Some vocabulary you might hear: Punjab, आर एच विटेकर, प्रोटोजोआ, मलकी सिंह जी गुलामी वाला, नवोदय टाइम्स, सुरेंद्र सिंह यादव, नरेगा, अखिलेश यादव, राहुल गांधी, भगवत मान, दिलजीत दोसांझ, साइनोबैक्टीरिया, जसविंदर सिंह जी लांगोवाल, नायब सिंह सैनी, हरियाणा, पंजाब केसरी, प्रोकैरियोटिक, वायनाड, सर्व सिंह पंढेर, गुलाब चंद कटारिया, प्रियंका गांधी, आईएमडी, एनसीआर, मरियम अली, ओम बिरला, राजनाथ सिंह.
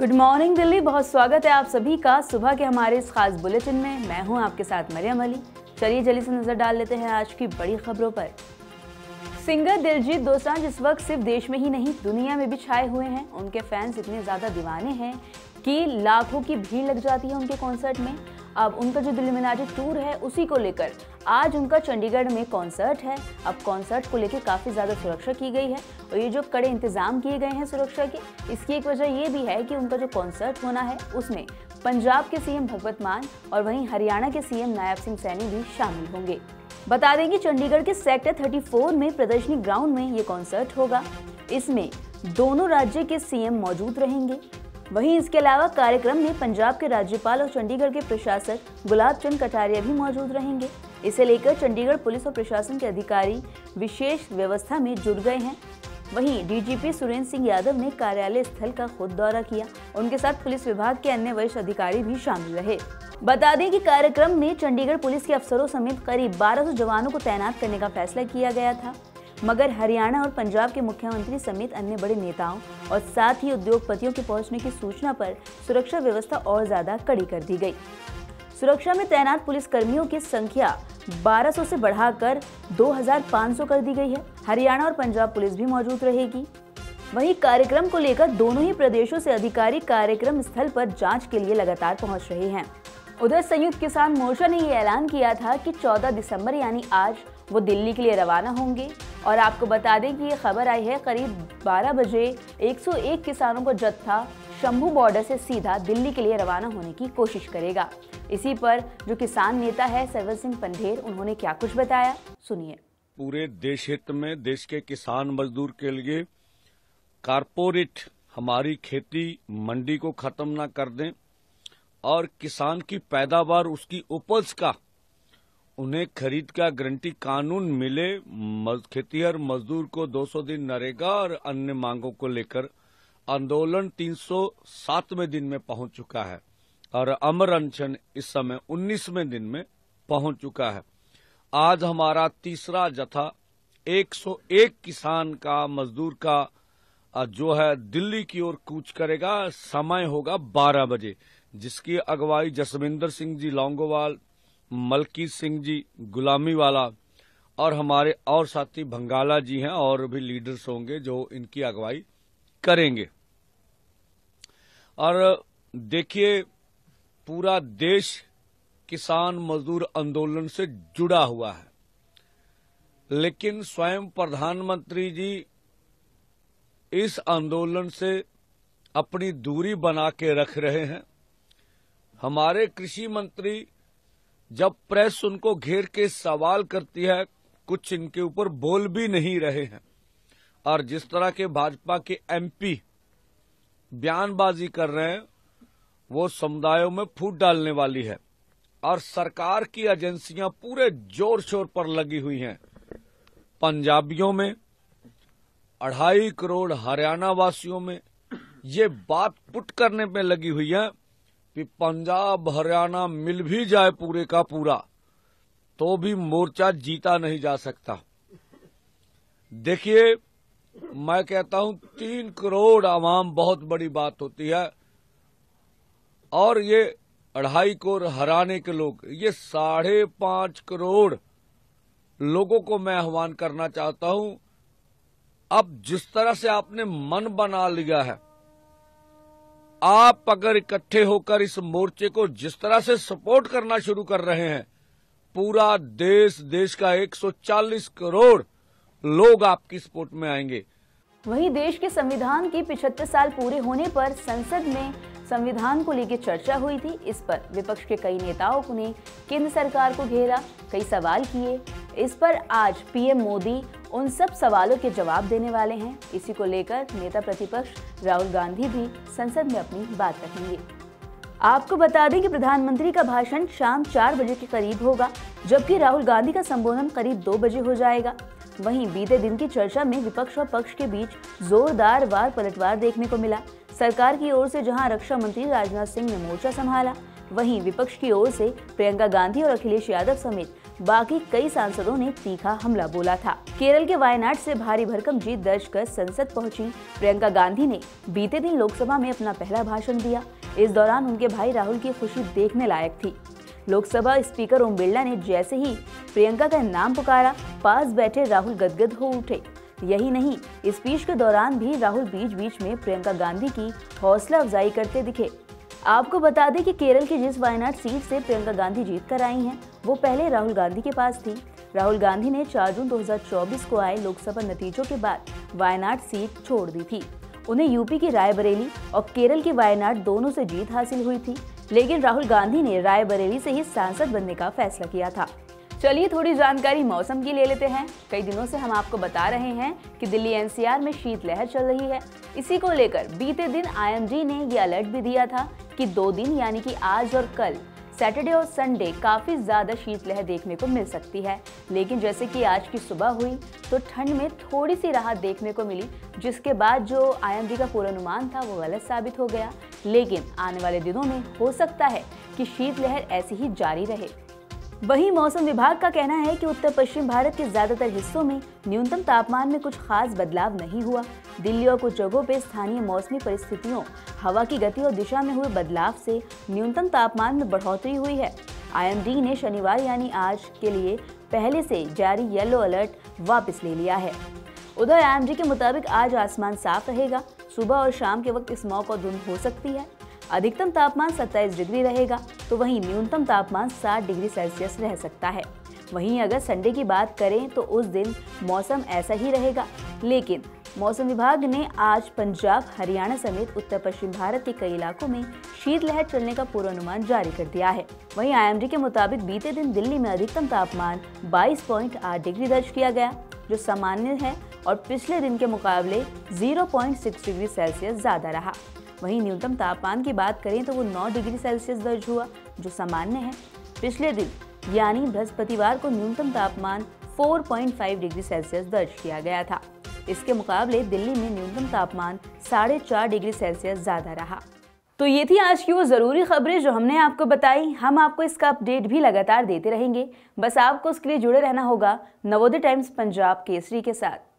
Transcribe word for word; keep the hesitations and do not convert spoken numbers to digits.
Good morning Delhi, बहुत स्वागत है आप सभी का सुबह के हमारे इस खास बुलेटिन में। मैं हूं आपके साथ मरियम अली। चलिए जल्दी से नजर डाल लेते हैं आज की बड़ी खबरों पर। सिंगर दिलजीत दोसांझ इस वक्त सिर्फ देश में ही नहीं दुनिया में भी छाए हुए हैं। उनके फैंस इतने ज़्यादा दीवाने हैं कि लाखों की भीड़ लग जाती है उनके कॉन्सर्ट में। अब उनका जो दिल मिला जे टूर है उसी को लेकर आज उनका चंडीगढ़ में कॉन्सर्ट है। अब कॉन्सर्ट को लेकर काफ़ी ज़्यादा सुरक्षा की गई है और ये जो कड़े इंतज़ाम किए गए हैं सुरक्षा के, इसकी एक वजह ये भी है कि उनका जो कॉन्सर्ट होना है उसमें पंजाब के सीएम भगवत मान और वहीं हरियाणा के सीएम नायब सिंह सैनी भी शामिल होंगे। बता दें कि चंडीगढ़ के सेक्टर चौंतीस में प्रदर्शनी ग्राउंड में ये कॉन्सर्ट होगा। इसमें दोनों राज्य के सीएम मौजूद रहेंगे। वहीं इसके अलावा कार्यक्रम में पंजाब के राज्यपाल और चंडीगढ़ के प्रशासक गुलाब चंद कटारिया भी मौजूद रहेंगे। इसे लेकर चंडीगढ़ पुलिस और प्रशासन के अधिकारी विशेष व्यवस्था में जुट गए हैं। वहीं डीजीपी सुरेंद्र सिंह यादव ने कार्यालय स्थल का खुद दौरा किया। उनके साथ पुलिस विभाग के अन्य वरिष्ठ अधिकारी भी शामिल रहे। बता दें कि कार्यक्रम में चंडीगढ़ पुलिस के अफसरों समेत करीब बारह सौ जवानों को तैनात करने का फैसला किया गया था, मगर हरियाणा और पंजाब के मुख्यमंत्री समेत अन्य बड़े नेताओं और साथ ही उद्योगपतियों के पहुंचने की सूचना पर सुरक्षा व्यवस्था और ज़्यादा कड़ी कर दी गई। सुरक्षा में तैनात पुलिसकर्मियों की संख्या बारह सौ से बढ़ाकर दो हज़ार पाँच सौ कर दी गई है। हरियाणा और पंजाब पुलिस भी मौजूद रहेगी। वहीं कार्यक्रम को लेकर दोनों ही प्रदेशों से अधिकारी कार्यक्रम स्थल पर जाँच के लिए लगातार पहुँच रहे हैं। उधर संयुक्त किसान मोर्चा ने ये ऐलान किया था कि चौदह दिसंबर यानी आज वो दिल्ली के लिए रवाना होंगे। और आपको बता दें कि ये खबर आई है करीब बारह बजे एक सौ एक किसानों का जत्था शंभू बॉर्डर से सीधा दिल्ली के लिए रवाना होने की कोशिश करेगा। इसी पर जो किसान नेता है सर्व सिंह पंढेर, उन्होंने क्या कुछ बताया सुनिए। पूरे देश हित में देश के किसान मजदूर के लिए कारपोरेट हमारी खेती मंडी को खत्म न कर दें और किसान की पैदावार उसकी उपज का उन्हें खरीद का गारंटी कानून मिले। खेतीहर मजदूर को दो सौ दिन नरेगा और अन्य मांगों को लेकर आंदोलन तीन सौ सातवें दिन में पहुंच चुका है और अमर अनशन इस समय उन्नीसवें दिन में पहुंच चुका है। आज हमारा तीसरा जत्था एक सौ एक किसान का मजदूर का जो है दिल्ली की ओर कूच करेगा। समय होगा बारह बजे, जिसकी अगुवाई जसविंदर सिंह जी लांगोवाल, मलकी सिंह जी गुलामी वाला और हमारे और साथी भंगाला जी हैं और भी लीडर्स होंगे जो इनकी अगुवाई करेंगे। और देखिए पूरा देश किसान मजदूर आंदोलन से जुड़ा हुआ है, लेकिन स्वयं प्रधानमंत्री जी इस आंदोलन से अपनी दूरी बना के रख रहे हैं। हमारे कृषि मंत्री जब प्रेस उनको घेर के सवाल करती है कुछ इनके ऊपर बोल भी नहीं रहे हैं और जिस तरह के भाजपा के एमपी बयानबाजी कर रहे हैं वो समुदायों में फूट डालने वाली है। और सरकार की एजेंसियां पूरे जोर शोर पर लगी हुई हैं पंजाबियों में, अढ़ाई करोड़ हरियाणा वासियों में ये बात पुट करने में लगी हुई है कि पंजाब हरियाणा मिल भी जाए पूरे का पूरा तो भी मोर्चा जीता नहीं जा सकता। देखिए मैं कहता हूं तीन करोड़ आवाम बहुत बड़ी बात होती है और ये अढ़ाई करोड़ हराने के लोग, ये साढ़े पांच करोड़ लोगों को मैं आह्वान करना चाहता हूं। अब जिस तरह से आपने मन बना लिया है, आप अगर इकट्ठे होकर इस मोर्चे को जिस तरह से सपोर्ट करना शुरू कर रहे हैं, पूरा देश देश का एक सौ चालीस करोड़ लोग आपकी सपोर्ट में आएंगे। वहीं देश के संविधान के पचहत्तर साल पूरे होने पर संसद में संविधान को लेकर चर्चा हुई थी। इस पर विपक्ष के कई नेताओं ने केंद्र सरकार को घेरा, कई सवाल किए। इस पर आज पीएम मोदी उन सब सवालों के जवाब देने वाले हैं। इसी को लेकर नेता प्रतिपक्ष राहुल गांधी भी संसद में अपनी बात रखेंगे। आपको बता दें कि प्रधानमंत्री का भाषण शाम चार बजे के करीब होगा, जबकि राहुल गांधी का संबोधन करीब दो बजे हो जाएगा। वहीं बीते दिन की चर्चा में विपक्ष और पक्ष के बीच जोरदार वार पलटवार देखने को मिला। सरकार की ओर से जहां रक्षा मंत्री राजनाथ सिंह ने मोर्चा संभाला, वहीं विपक्ष की ओर से प्रियंका गांधी और अखिलेश यादव समेत बाकी कई सांसदों ने तीखा हमला बोला था। केरल के वायनाड से भारी भरकम जीत दर्ज कर संसद पहुंची प्रियंका गांधी ने बीते दिन लोकसभा में अपना पहला भाषण दिया। इस दौरान उनके भाई राहुल की खुशी देखने लायक थी। लोकसभा स्पीकर ओम बिरला ने जैसे ही प्रियंका का नाम पुकारा, पास बैठे राहुल गदगद हो उठे। यही नहीं, स्पीच के दौरान भी राहुल बीच बीच में प्रियंका गांधी की हौसला अफजाई करते दिखे। आपको बता दें कि केरल की जिस वायनाड सीट से प्रियंका गांधी जीत कर आई हैं, वो पहले राहुल गांधी के पास थी। राहुल गांधी ने चार जून दो हज़ार चौबीस को आए लोकसभा नतीजों के बाद वायनाड सीट छोड़ दी थी। उन्हें यूपी की रायबरेली और केरल की वायनाड दोनों से जीत हासिल हुई थी, लेकिन राहुल गांधी ने रायबरेली से ही सांसद बनने का फैसला किया था। चलिए थोड़ी जानकारी मौसम की ले लेते हैं। कई दिनों से हम आपको बता रहे हैं कि दिल्ली एनसीआर में शीतलहर चल रही है। इसी को लेकर बीते दिन आईएमडी ने ये अलर्ट भी दिया था कि दो दिन यानी कि आज और कल, सैटरडे और संडे, काफ़ी ज़्यादा शीतलहर देखने को मिल सकती है। लेकिन जैसे कि आज की सुबह हुई तो ठंड में थोड़ी सी राहत देखने को मिली, जिसके बाद जो आईएमडी का पूर्वानुमान था वो गलत साबित हो गया। लेकिन आने वाले दिनों में हो सकता है कि शीतलहर ऐसी ही जारी रहे। वहीं मौसम विभाग का कहना है कि उत्तर पश्चिम भारत के ज्यादातर हिस्सों में न्यूनतम तापमान में कुछ खास बदलाव नहीं हुआ। दिल्ली और कुछ जगहों पर स्थानीय मौसमी परिस्थितियों, हवा की गति और दिशा में हुए बदलाव से न्यूनतम तापमान में बढ़ोतरी हुई है। आईएमडी ने शनिवार यानी आज के लिए पहले से जारी येलो अलर्ट वापस ले लिया है। उधर आईएमडी के मुताबिक आज आसमान साफ रहेगा। सुबह और शाम के वक्त स्मॉग और धुंध हो सकती है। अधिकतम तापमान सत्ताईस डिग्री रहेगा, तो वहीं न्यूनतम तापमान साठ डिग्री सेल्सियस रह सकता है। वहीं अगर संडे की बात करें तो उस दिन मौसम ऐसा ही रहेगा, लेकिन मौसम विभाग ने आज पंजाब, हरियाणा समेत उत्तर पश्चिम भारत के कई इलाकों में शीतलहर चलने का पूर्वानुमान जारी कर दिया है। वहीं आईएमडी के मुताबिक बीते दिन दिल्ली में अधिकतम तापमान बाईस पॉइंट आठ डिग्री दर्ज किया गया, जो सामान्य है और पिछले दिन के मुकाबले शून्य पॉइंट छह डिग्री सेल्सियस ज़्यादा रहा। वहीं न्यूनतम तापमान की बात करें तो वो नौ डिग्री सेल्सियस दर्ज हुआ, जो सामान्य है। पिछले दिन यानी बृहस्पतिवार को न्यूनतम तापमान चार पॉइंट पाँच डिग्री सेल्सियस दर्ज किया गया था। इसके मुकाबले दिल्ली में न्यूनतम तापमान साढ़े चार डिग्री सेल्सियस ज़्यादा रहा। तो ये थी आज की वो ज़रूरी खबरें जो हमने आपको बताई। हम आपको इसका अपडेट भी लगातार देते रहेंगे। बस आपको उसके लिए जुड़े रहना होगा नवोदय टाइम्स पंजाब केसरी के साथ।